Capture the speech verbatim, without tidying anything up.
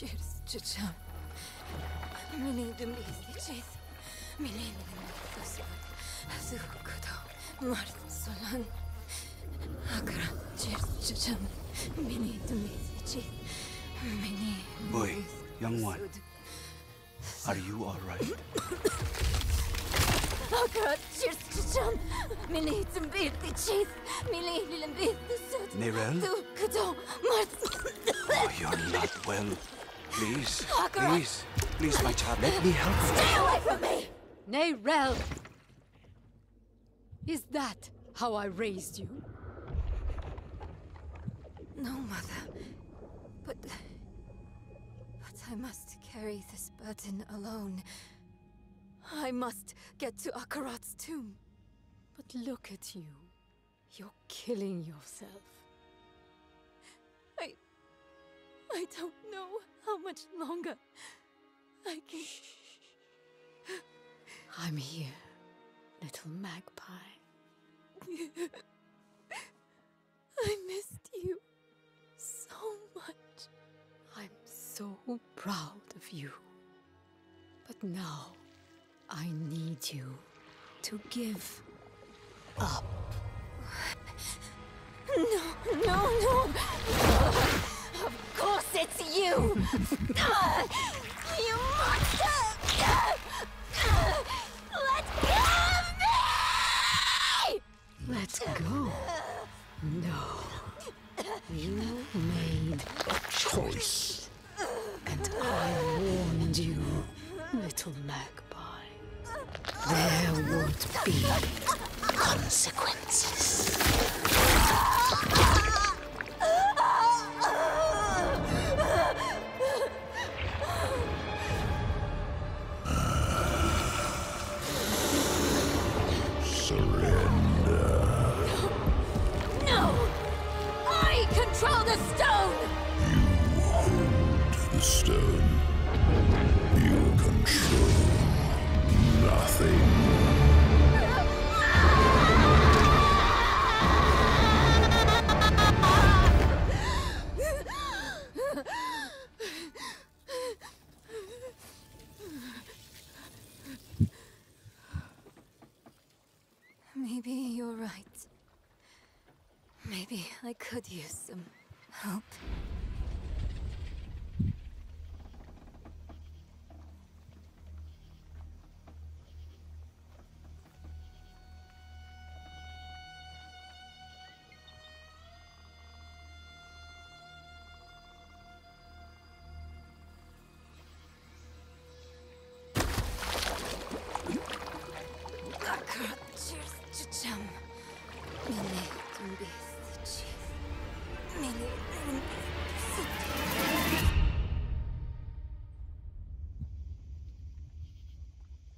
Boy, young one, are you all right? Mirel? Oh, you're not well. Please, please, please, my child, let me help you. Stay away from me! Nerel! Is that how I raised you? No, mother. But... But I must carry this burden alone. I must get to Akarat's tomb. But look at you. You're killing yourself. I... I don't know how much longer I can... I'm here, little magpie. I missed you so much. I'm so proud of you. But now, I need you to give up. No, no, no! Of course it's you! You monster! Let go of me! Let go? No. You made a choice. And I warned you, little magpie. There would be consequences. Control the stone! You hold the stone. You control nothing. Maybe you're right. Maybe I could use some help. Cheers to Jim. Mini, mini, mini.